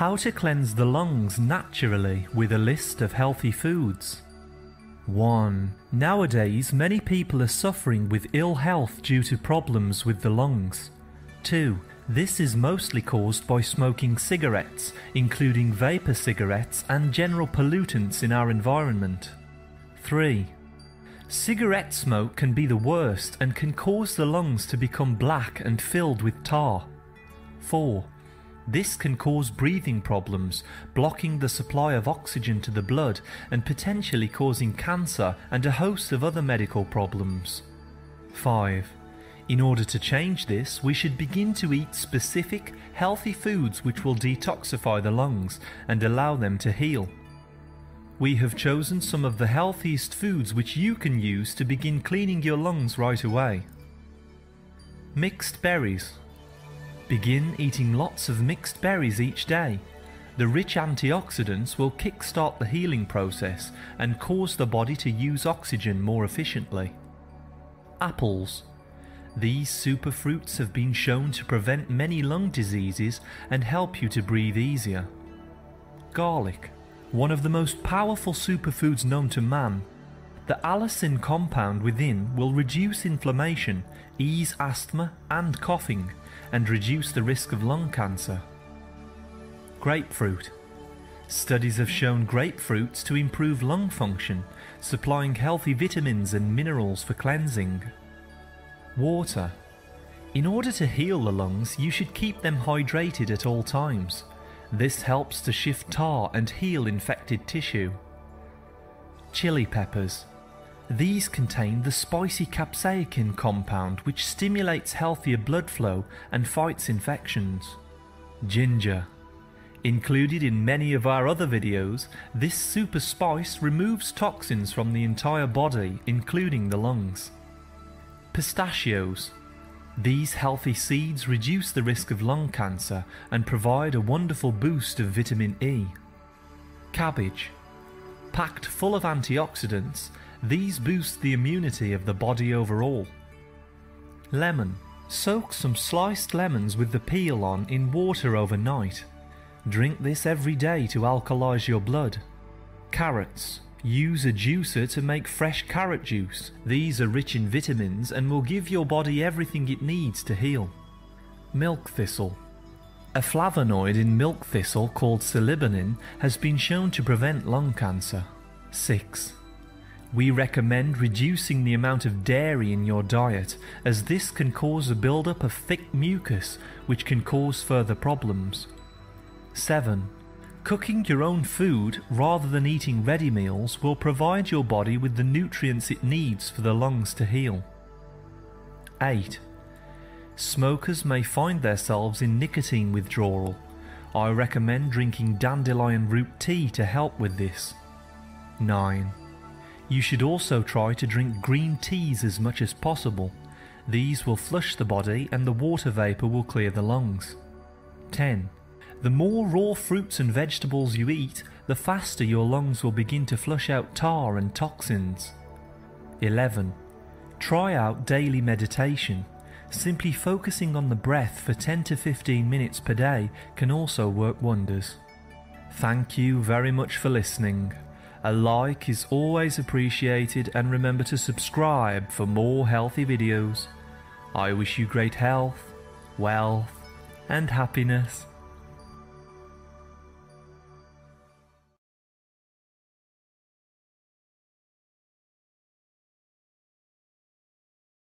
How to cleanse the lungs naturally with a list of healthy foods. 1. Nowadays, many people are suffering with ill health due to problems with the lungs. 2. This is mostly caused by smoking cigarettes, including vapor cigarettes and general pollutants in our environment. 3. Cigarette smoke can be the worst and can cause the lungs to become black and filled with tar. 4. This can cause breathing problems, blocking the supply of oxygen to the blood and potentially causing cancer and a host of other medical problems. 5. In order to change this, we should begin to eat specific, healthy foods which will detoxify the lungs and allow them to heal. We have chosen some of the healthiest foods which you can use to begin cleaning your lungs right away. Mixed berries. Begin eating lots of mixed berries each day. The rich antioxidants will kickstart the healing process and cause the body to use oxygen more efficiently. Apples. These superfruits have been shown to prevent many lung diseases and help you to breathe easier. Garlic, one of the most powerful superfoods known to man. The allicin compound within will reduce inflammation, ease asthma and coughing, and reduce the risk of lung cancer. Grapefruit. Studies have shown grapefruits to improve lung function, supplying healthy vitamins and minerals for cleansing. Water. In order to heal the lungs, you should keep them hydrated at all times. This helps to shift tar and heal infected tissue. Chili peppers. These contain the spicy capsaicin compound, which stimulates healthier blood flow and fights infections. Ginger. Included in many of our other videos, this super spice removes toxins from the entire body, including the lungs. Pistachios. These healthy seeds reduce the risk of lung cancer and provide a wonderful boost of vitamin E. Cabbage. Packed full of antioxidants, these boost the immunity of the body overall. Lemon. Soak some sliced lemons with the peel on in water overnight. Drink this every day to alkalize your blood. Carrots. Use a juicer to make fresh carrot juice. These are rich in vitamins and will give your body everything it needs to heal. Milk thistle. A flavonoid in milk thistle called silibanin has been shown to prevent lung cancer. 6. We recommend reducing the amount of dairy in your diet, as this can cause a buildup of thick mucus, which can cause further problems. 7. Cooking your own food rather than eating ready meals will provide your body with the nutrients it needs for the lungs to heal. 8. Smokers may find themselves in nicotine withdrawal. I recommend drinking dandelion root tea to help with this. 9. You should also try to drink green teas as much as possible. These will flush the body and the water vapor will clear the lungs. 10. The more raw fruits and vegetables you eat, the faster your lungs will begin to flush out tar and toxins. 11. Try out daily meditation. Simply focusing on the breath for 10 to 15 minutes per day can also work wonders. Thank you very much for listening. A like is always appreciated, and remember to subscribe for more healthy videos. I wish you great health, wealth, and happiness.